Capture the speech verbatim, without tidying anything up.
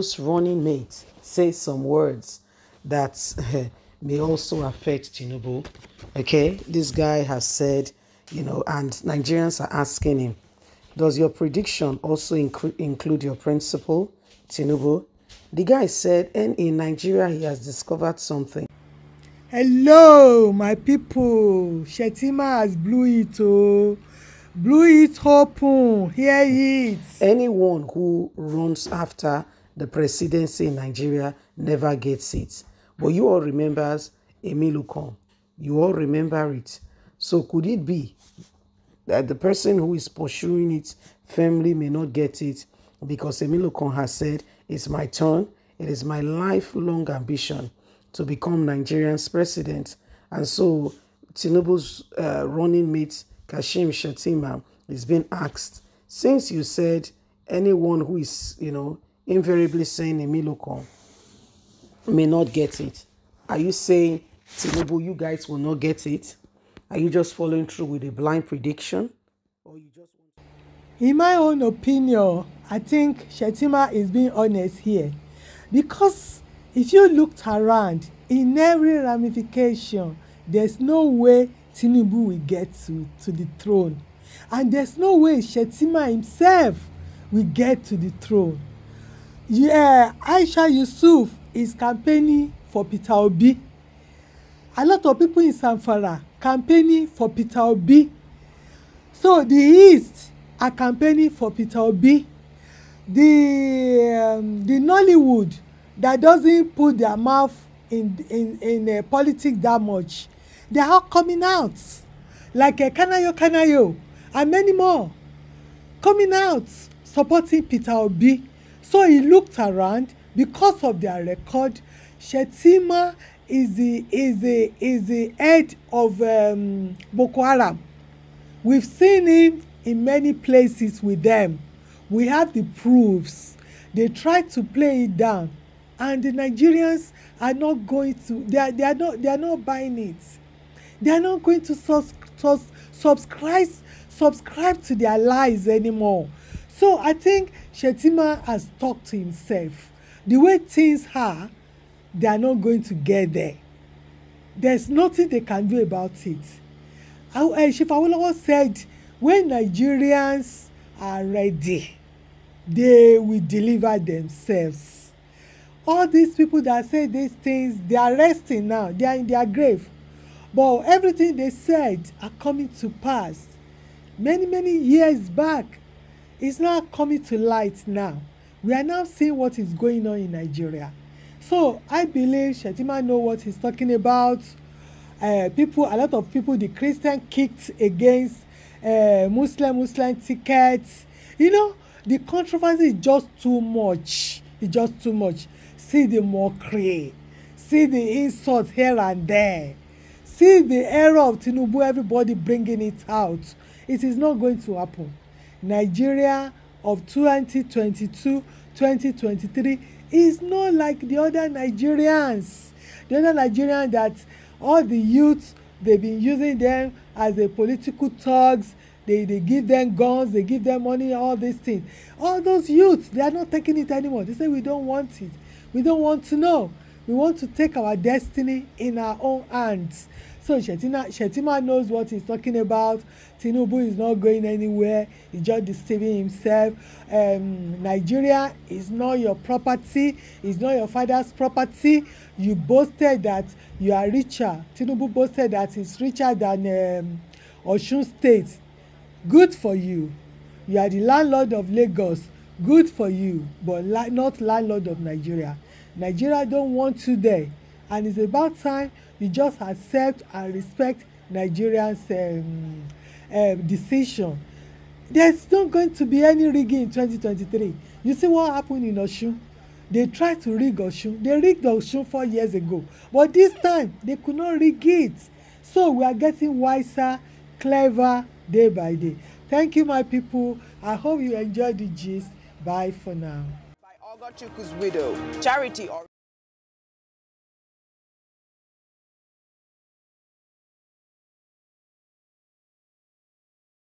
Tinubu's running mate says some words that uh, may also affect Tinubu. Okay, this guy has said, you know, and Nigerians are asking him, does your prediction also inc include your principle, Tinubu? The guy said, and in Nigeria, he has discovered something. Hello, my people. Shettima has blew it, oh. Blew it open. Hear it. Anyone who runs after the presidency in Nigeria never gets it. But you all remember Emilokan. You all remember it. So could it be that the person who is pursuing it firmly may not get it because Emilokan has said, it's my turn, it is my lifelong ambition to become Nigeria's president. And so Tinubu's uh, running mate, Kashim Shettima, is being asked, since you said anyone who is, you know, invariably saying Emilokan may not get it, are you saying, Tinubu, you guys will not get it? Are you just following through with a blind prediction? Or you just... In my own opinion, I think Shettima is being honest here. Because if you looked around, in every ramification, there's no way Tinubu will get to, to the throne. And there's no way Shettima himself will get to the throne. Yeah, Aisha Yusuf is campaigning for Peter Obi. A lot of people in Zamfara campaigning for Peter Obi. So the East are campaigning for Peter Obi. The um, the Nollywood that doesn't put their mouth in in in uh, politics that much, they are coming out like a Kanayo Kanayo and many more coming out supporting Peter Obi. So he looked around because of their record. Shettima is the is the is the head of um, Boko Haram. We've seen him in many places with them. We have the proofs. They try to play it down, and the Nigerians are not going to. They are, they are not. They are not buying it. They are not going to sus, sus, subscribe subscribe to their lies anymore. So I think Shettima has talked to himself. The way things are, they are not going to get there. There's nothing they can do about it. Chief Awolowo said, when Nigerians are ready, they will deliver themselves. All these people that say these things, they are resting now. They are in their grave. But everything they said are coming to pass. Many, many years back, it's not coming to light now. We are now seeing what is going on in Nigeria. So I believe Shettima knows what he's talking about. Uh, people, a lot of people, the Christian kicked against uh, Muslim, Muslim tickets. You know, the controversy is just too much. It's just too much. See the mockery. See the insults here and there. See the error of Tinubu, everybody bringing it out. It is not going to happen. Nigeria of twenty twenty-two, twenty twenty-three is not like the other Nigerians. The other Nigerians that all the youth, they've been using them as a political thugs. They, they give them guns, they give them money, all these things. All those youths, they are not taking it anymore. They say, we don't want it. We don't want to know. We want to take our destiny in our own hands. So Shettima, Shettima knows what he's talking about. Tinubu is not going anywhere. He's just deceiving himself. Um, Nigeria is not your property. It's not your father's property. You boasted that you are richer. Tinubu boasted that he's richer than um, Oshun State. Good for you. You are the landlord of Lagos. Good for you, but la not landlord of Nigeria. Nigeria don't want you there. And it's about time you just accept and respect Nigerians' um, um, decision. There's not going to be any rigging in twenty twenty-three. You see what happened in Oshun? They tried to rig Oshun. They rigged Oshun four years ago. But this time, they could not rig it. So we are getting wiser, clever, day by day. Thank you, my people. I hope you enjoyed the gist. Bye for now. By Ogochukwu's widow, charity or